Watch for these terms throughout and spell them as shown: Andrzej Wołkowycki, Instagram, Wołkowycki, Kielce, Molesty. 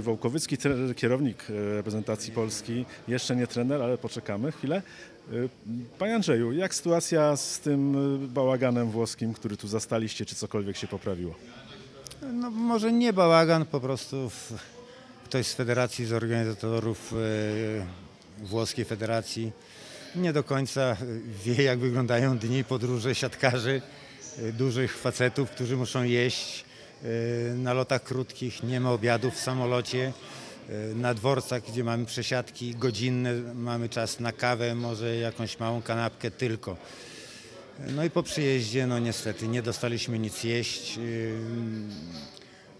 Wołkowycki, kierownik reprezentacji Polski, jeszcze nie trener, ale poczekamy chwilę. Panie Andrzeju, jak sytuacja z tym bałaganem włoskim, który tu zastaliście, czy cokolwiek się poprawiło? No może nie bałagan, po prostu ktoś z federacji, z organizatorów włoskiej federacji nie do końca wie, jak wyglądają dni podróży siatkarzy, dużych facetów, którzy muszą jeść. Na lotach krótkich nie ma obiadów w samolocie, na dworcach, gdzie mamy przesiadki godzinne, mamy czas na kawę, może jakąś małą kanapkę tylko. No i po przyjeździe, no niestety, nie dostaliśmy nic jeść.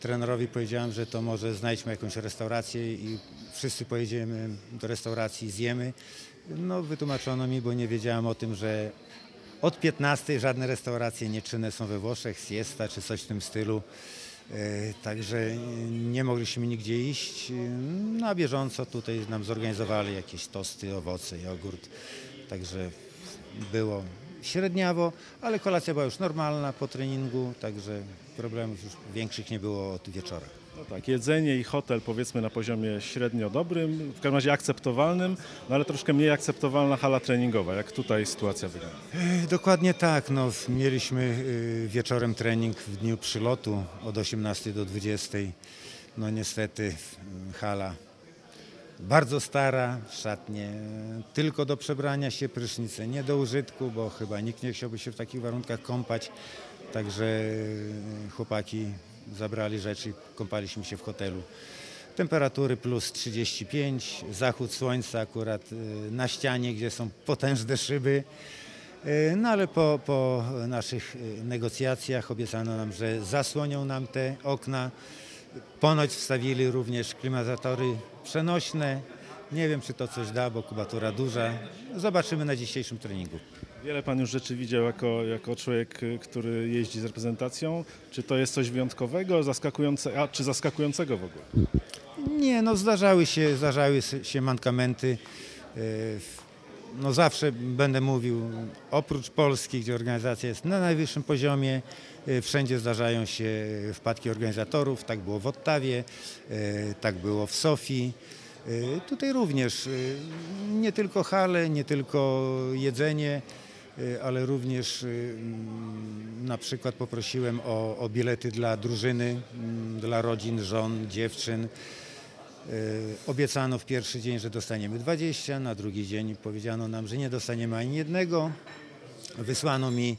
Trenerowi powiedziałem, że to może znajdźmy jakąś restaurację i wszyscy pojedziemy do restauracji i zjemy. No wytłumaczono mi, bo nie wiedziałem o tym, że od 15 żadne restauracje nieczynne są we Włoszech, siesta czy coś w tym stylu, także nie mogliśmy nigdzie iść. Na bieżąco tutaj nam zorganizowali jakieś tosty, owoce, jogurt, także było średniawo, ale kolacja była już normalna po treningu, także problemów już większych nie było od wieczora. No tak, jedzenie i hotel, powiedzmy, na poziomie średnio dobrym, w każdym razie akceptowalnym, no ale troszkę mniej akceptowalna hala treningowa. Jak tutaj sytuacja wygląda? Dokładnie tak. No, mieliśmy wieczorem trening w dniu przylotu od 18 do 20. No niestety hala bardzo stara, szatnie tylko do przebrania się, prysznice nie do użytku, bo chyba nikt nie chciałby się w takich warunkach kąpać. Także chłopaki zabrali rzeczy i kąpaliśmy się w hotelu. Temperatury plus 35, zachód słońca akurat na ścianie, gdzie są potężne szyby. No ale po naszych negocjacjach obiecano nam, że zasłonią nam te okna. Ponoć wstawili również klimatyzatory przenośne. Nie wiem, czy to coś da, bo kubatura duża. Zobaczymy na dzisiejszym treningu. Wiele pan już rzeczy widział jako człowiek, który jeździ z reprezentacją. Czy to jest coś wyjątkowego, zaskakującego w ogóle? Nie, no zdarzały się mankamenty. No zawsze będę mówił, oprócz Polski, gdzie organizacja jest na najwyższym poziomie, wszędzie zdarzają się wpadki organizatorów. Tak było w Ottawie, tak było w Sofii. Tutaj również nie tylko hale, nie tylko jedzenie, ale również na przykład poprosiłem o bilety dla drużyny, dla rodzin, żon, dziewczyn. Obiecano w pierwszy dzień, że dostaniemy 20, na drugi dzień powiedziano nam, że nie dostaniemy ani jednego. Wysłano mi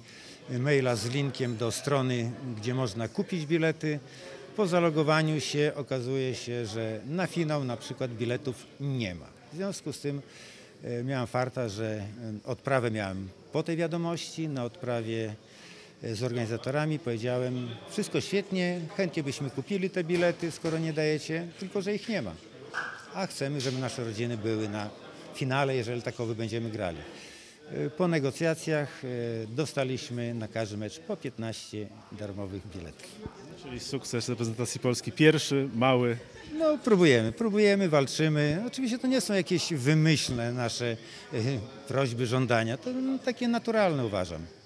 maila z linkiem do strony, gdzie można kupić bilety. Po zalogowaniu się okazuje się, że na finał na przykład biletów nie ma. W związku z tym miałem farta, że odprawę miałem po tej wiadomości, na odprawie z organizatorami powiedziałem: wszystko świetnie, chętnie byśmy kupili te bilety, skoro nie dajecie, tylko że ich nie ma. A chcemy, żeby nasze rodziny były na finale, jeżeli takowy będziemy grali. Po negocjacjach dostaliśmy na każdy mecz po 15 darmowych biletów. Czyli sukces reprezentacji Polski pierwszy, mały. No próbujemy, walczymy. Oczywiście to nie są jakieś wymyślne nasze prośby, żądania. To takie naturalne, uważam.